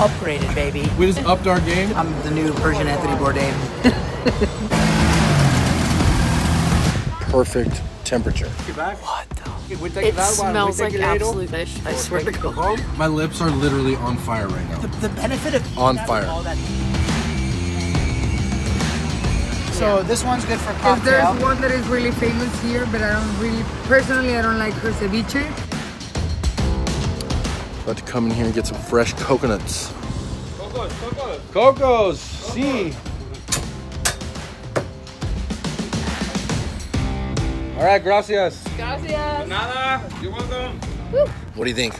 upgraded, baby. We just upped our game. I'm the new Persian Anthony Bourdain. Perfect temperature. What the? It smells like absolute fish. I swear to God. My lips are literally on fire right now. The benefit of on fire. All that so this one's good for cocktail. If there's one that is really famous here, but I don't really, personally, I don't like her ceviche. About to come in here and get some fresh coconuts. Cocos, cocos. Cocos, see. All right, gracias. Gracias. Nada, you're welcome. Woo. What do you think?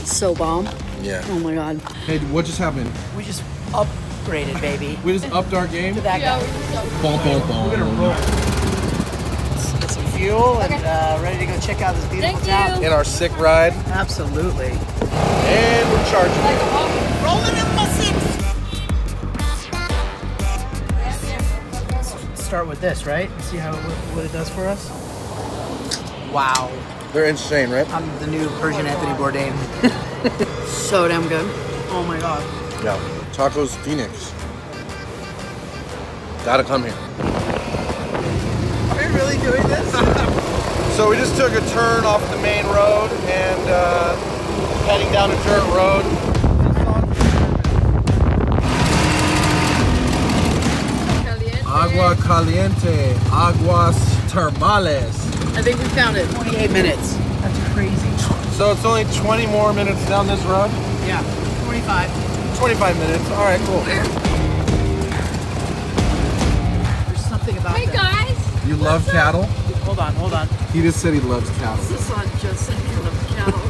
It's so bomb. Yeah. Oh my God. Hey, what just happened? We just upgraded, baby. We just upped our game? To that guy. We're gonna roll. Let's get some fuel and ready to go check out this beautiful town. In our sick ride. Absolutely. And we're charging. Rolling in my six. Start with this, right? See how what it does for us? Wow. They're insane, right? I'm the new Persian Anthony Bourdain. So damn good. Oh my God. Yeah. Tacos Fenix. Gotta come here. Are we really doing this? So we just took a turn off the main road and heading down a dirt road. Agua Caliente, Aguas Termales. I think we found it. 28 minutes. That's crazy. So it's only 20 more minutes down this road? Yeah, 25. 25 minutes. All right, cool. There's something about hey guys. You love up? Cattle? Hold on, hold on. He just said he loves cattle. Sasan just said he loves cattle.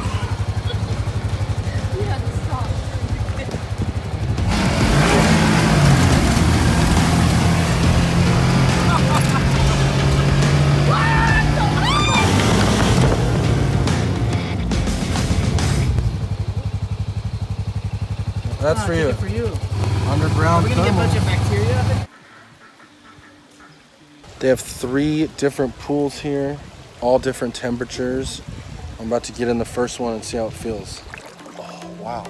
We had to stop. That's for you. For you. Underground. Are we gonna get a bunch of bacteria? They have 3 different pools here, all different temperatures. I'm about to get in the first one and see how it feels. Oh wow,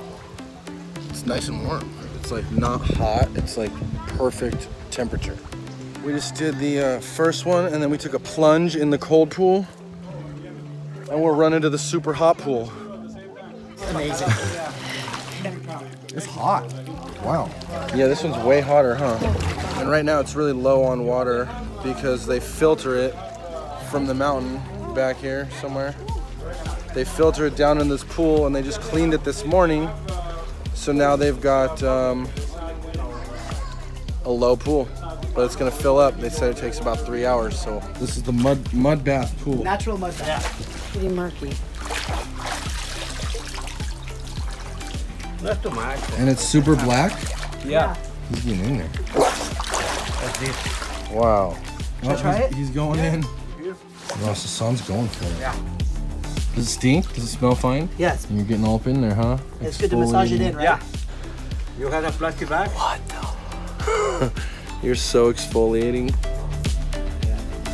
it's nice and warm. It's like not hot. It's like perfect temperature. We just did the first one, and then we took a plunge in the cold pool, and we're running to the super hot pool. It's amazing. It's hot. Wow. Yeah, this one's way hotter, huh? And right now it's really low on water because they filter it from the mountain back here somewhere. They filter it down in this pool and they just cleaned it this morning. So now they've got a low pool, but it's gonna fill up. They said it takes about 3 hours, so. This is the mud bath pool. Natural mud bath. Pretty murky. And it's super black? Yeah. He's getting in there. That's deep. Wow. Should I try it? He's going in. Beautiful. Oh, the sun's going for it. Yeah. Does it stink? Does it smell fine? Yes. And you're getting all up in there, huh? It's good to massage it in, right? Yeah. You had a plastic bag? What the? You're so exfoliating.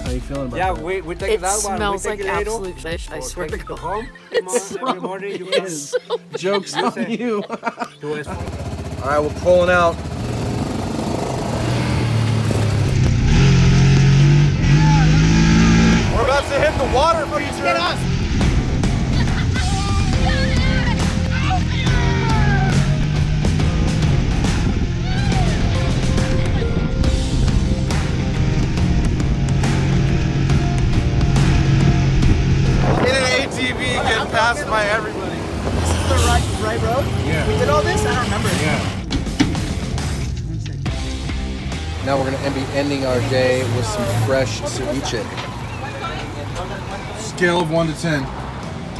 How you feeling about that? We take it that one. It smells like absolute fish. I swear to God. Home. It's every morning you guys. Jokes on you. All right, we're pulling out. We're about to hit the water feature. Get us. Passed by everybody. This is the right road? Yeah. We did all this? I don't remember. Yeah. Now we're going to be ending our day with some fresh ceviche. Scale of 1 to 10. 10.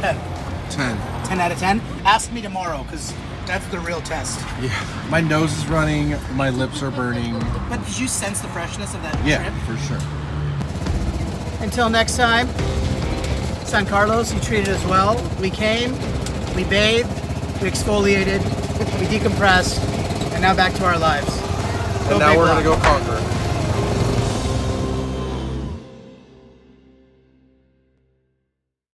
10. 10 out of 10? Ask me tomorrow, because that's the real test. Yeah. My nose is running. My lips are burning. But did you sense the freshness of that trip? Yeah, for sure. Until next time. San Carlos, you treated us well. We came, we bathed, we exfoliated, we decompressed, and now back to our lives. And now we're gonna go conquer.